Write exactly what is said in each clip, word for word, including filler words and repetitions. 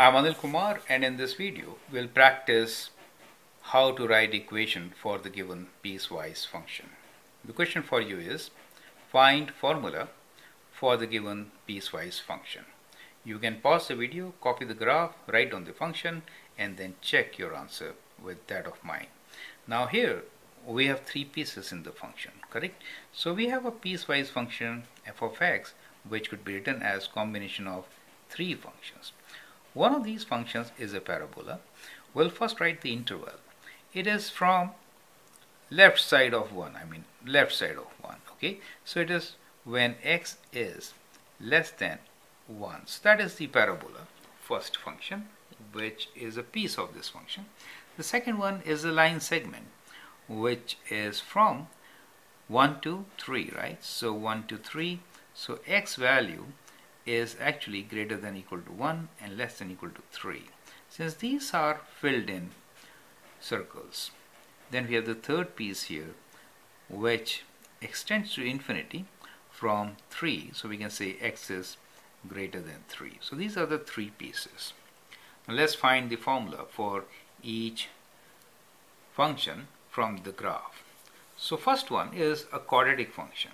I'm Anil Kumar, and in this video we'll practice how to write equation for the given piecewise function. The question for you is find formula for the given piecewise function. You can pause the video, copy the graph, write down the function, and then check your answer with that of mine. Now here we have three pieces in the function, correct? So we have a piecewise function f of x, which could be written as combination of three functions. One of these functions is a parabola. We'll first write the interval. It is from left side of one, I mean left side of one, okay? So it is when x is less than one. So that is the parabola, first function, which is a piece of this function. The second one is the line segment, which is from one to three, right? So one to three, so x value is actually greater than equal to one and less than equal to three. Since these are filled in circles, then we have the third piece here, which extends to infinity from three, so we can say x is greater than three. So these are the three pieces. Now let's find the formula for each function from the graph. So first one is a quadratic function.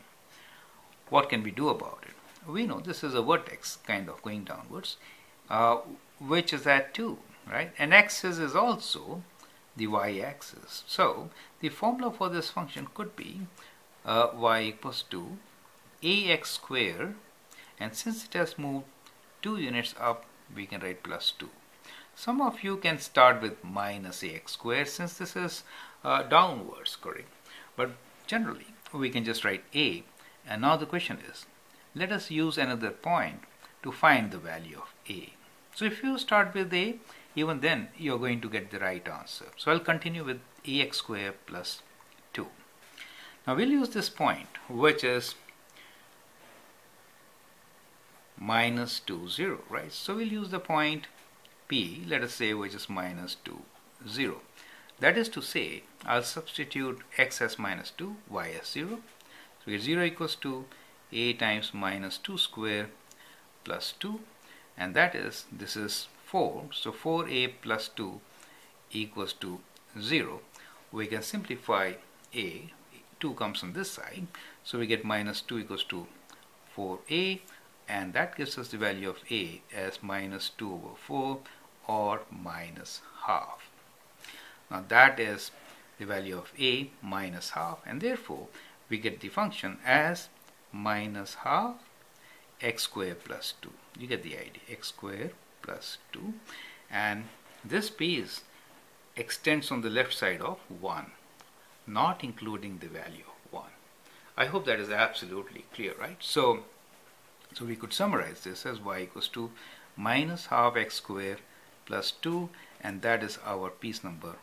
What can we do about it? We know this is a vertex kind of going downwards, uh, which is at two, right? And axis is also the y-axis. So the formula for this function could be uh, y equals to ax squared, and since it has moved two units up, we can write plus two. Some of you can start with minus ax squared since this is uh, downwards, correct? But generally we can just write a, and now the question is, let us use another point to find the value of a. So if you start with a, even then you're going to get the right answer. So I'll continue with ax squared plus two. Now we'll use this point, which is minus two, zero, right? So we'll use the point P, let us say, which is minus two, zero. That is to say, I'll substitute x as minus two, y as zero. So it's zero equals to a times minus two square plus two, and that is, this is four, so four a plus two equals to zero. We can simplify a, two comes on this side, so we get minus two equals to four a, and that gives us the value of a as minus two over four, or minus half. Now that is the value of a, minus half, and therefore we get the function as minus half x square plus two. You get the idea, x square plus two, and this piece extends on the left side of one, not including the value of one. I hope that is absolutely clear, right? So, so we could summarize this as y equals to minus half x square plus two, and that is our piece number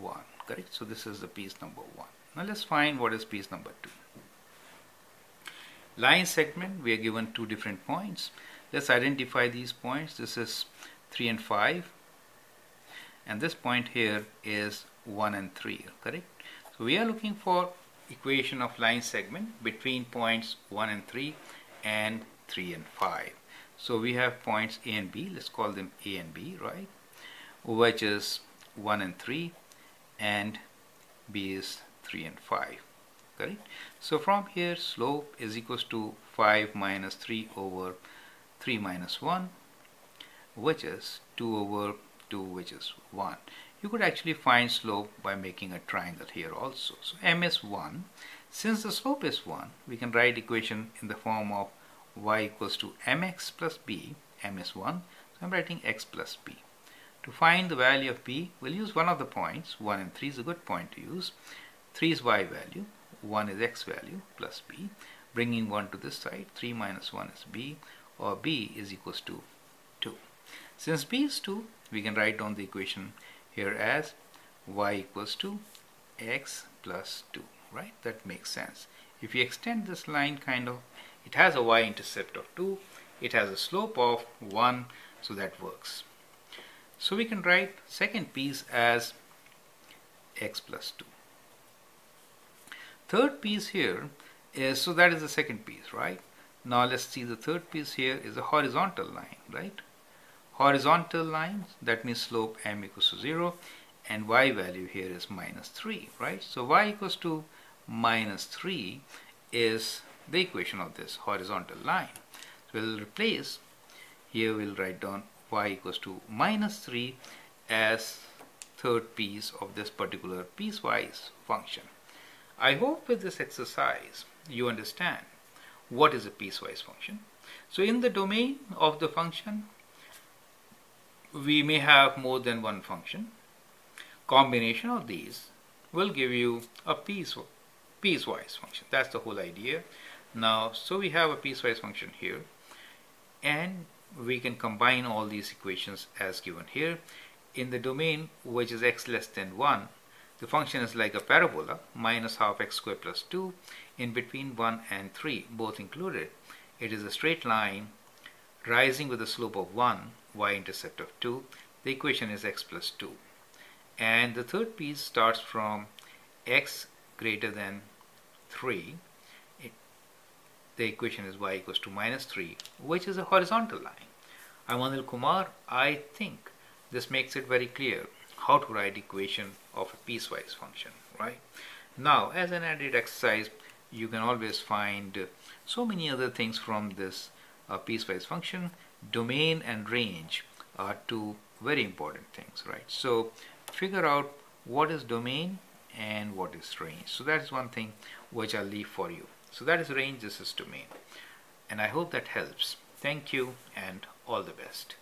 one, correct? So this is the piece number one. Now let's find what is piece number two. Line segment, we are given two different points. Let's identify these points. This is three and five, and this point here is one and three, correct? So we are looking for equation of line segment between points one and three and three and five. So we have points A and B, let's call them A and B, right? Which is one and three, and B is three and five. Correct? So from here slope is equals to five minus three over three minus one, which is two over two, which is one. You could actually find slope by making a triangle here also. So m is one. Since the slope is one, we can write equation in the form of y equals to mx plus b. m is one, so I'm writing x plus b. To find the value of b, we'll use one of the points. one and three is a good point to use. three is y value, one is x value, plus b, bringing one to this side. three minus one is b, or b is equals to two. Since b is two, we can write down the equation here as y equals to x plus two, right? That makes sense. If you extend this line kind of, it has a y-intercept of two, it has a slope of one, so that works. So we can write second piece as x plus two. Third piece here is, so that is the second piece, right? Now let's see, the third piece here is a horizontal line, right? horizontal line, that means slope m equals to zero, and y value here is minus three, right? So y equals to minus three is the equation of this horizontal line. So we'll replace, here we'll write down y equals to minus three as third piece of this particular piecewise function. I hope with this exercise you understand what is a piecewise function. So in the domain of the function, we may have more than one function. Combination of these will give you a piece, piecewise function. That's the whole idea. Now, so we have a piecewise function here, and we can combine all these equations as given here. In the domain which is x less than one, the function is like a parabola, minus half x squared plus two, in between one and three, both included. It is a straight line rising with a slope of one, y-intercept of two. The equation is x plus two. And the third piece starts from x greater than three. It, the equation is y equals to minus three, which is a horizontal line. I'm Anil Kumar. I think this makes it very clear how to write equation of a piecewise function, right? Now, as an added exercise, you can always find so many other things from this uh, piecewise function. Domain and range are two very important things, right? So figure out what is domain and what is range. So that is one thing which I'll leave for you. So that is range, this is domain. And I hope that helps. Thank you and all the best.